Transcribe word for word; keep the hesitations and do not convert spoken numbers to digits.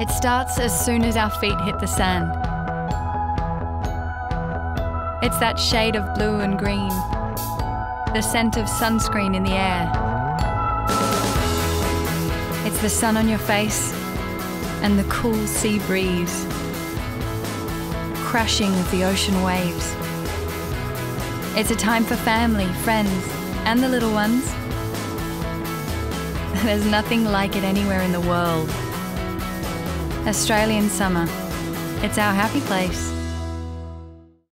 It starts as soon as our feet hit the sand. It's that shade of blue and green, the scent of sunscreen in the air. It's the sun on your face and the cool sea breeze, crashing of the ocean waves. It's a time for family, friends, and the little ones. There's nothing like it anywhere in the world. Australian summer, it's our happy place.